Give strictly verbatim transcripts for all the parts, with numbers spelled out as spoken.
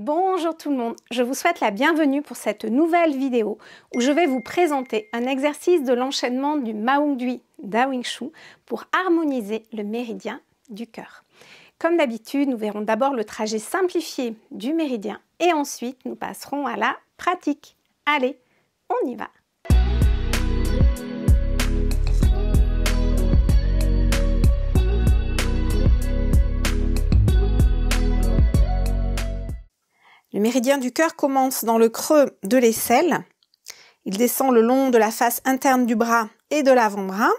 Bonjour tout le monde, je vous souhaite la bienvenue pour cette nouvelle vidéo où je vais vous présenter un exercice de l'enchaînement du Mawangdui Daoyin Shu pour harmoniser le méridien du cœur. Comme d'habitude, nous verrons d'abord le trajet simplifié du méridien et ensuite nous passerons à la pratique. Allez, on y va! Le méridien du cœur commence dans le creux de l'aisselle. Il descend le long de la face interne du bras et de l'avant-bras.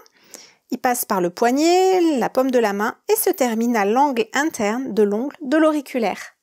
Il passe par le poignet, la paume de la main et se termine à l'angle interne de l'ongle de l'auriculaire.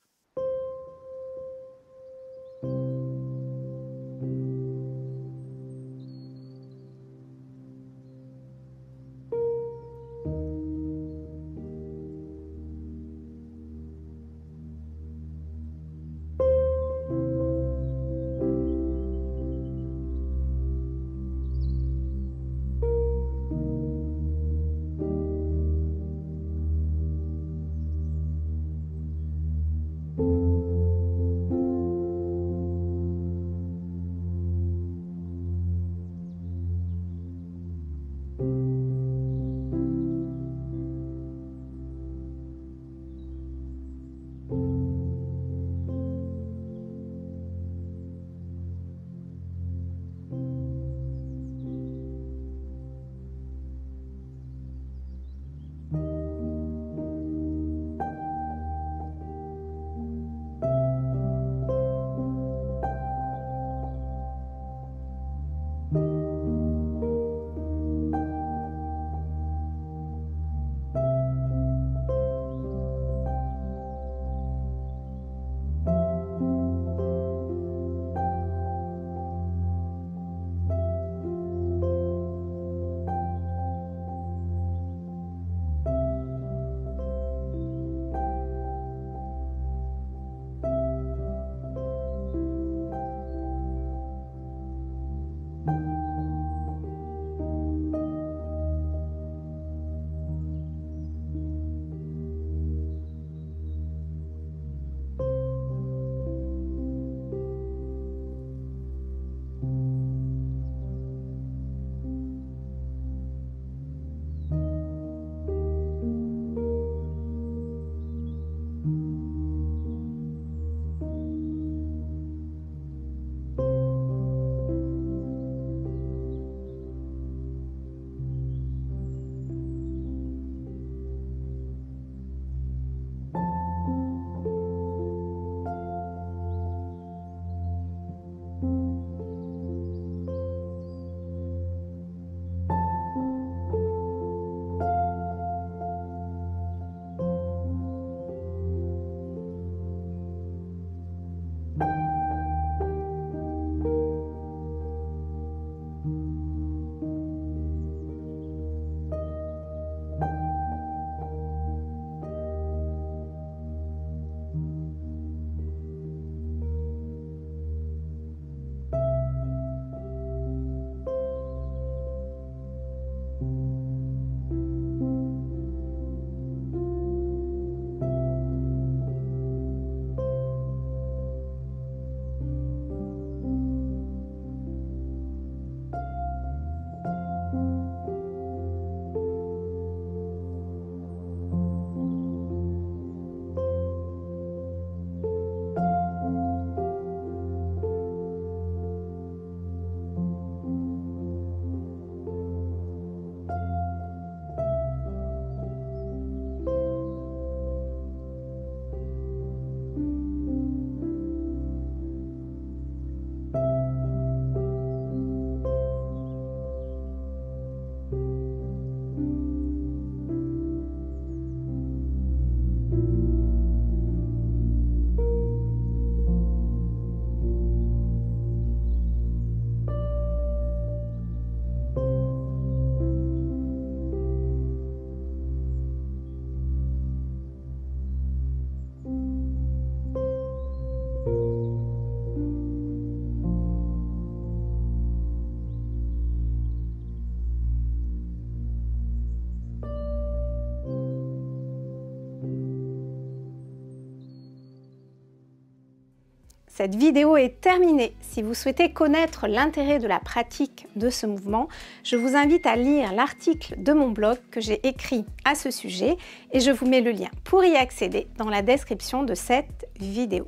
Cette vidéo est terminée. Si vous souhaitez connaître l'intérêt de la pratique de ce mouvement, je vous invite à lire l'article de mon blog que j'ai écrit à ce sujet et je vous mets le lien pour y accéder dans la description de cette vidéo.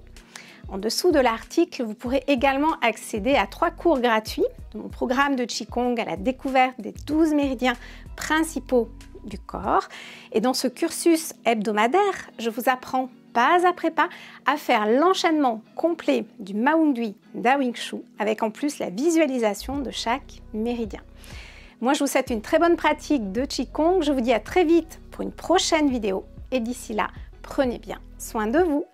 En dessous de l'article, vous pourrez également accéder à trois cours gratuits de mon programme de Qigong à la découverte des douze méridiens principaux du corps. Et dans ce cursus hebdomadaire, je vous apprends pas après pas à faire l'enchaînement complet du Mawangdui Daoyin Shu avec en plus la visualisation de chaque méridien. Moi, je vous souhaite une très bonne pratique de Qigong. Je vous dis à très vite pour une prochaine vidéo et d'ici là, prenez bien soin de vous.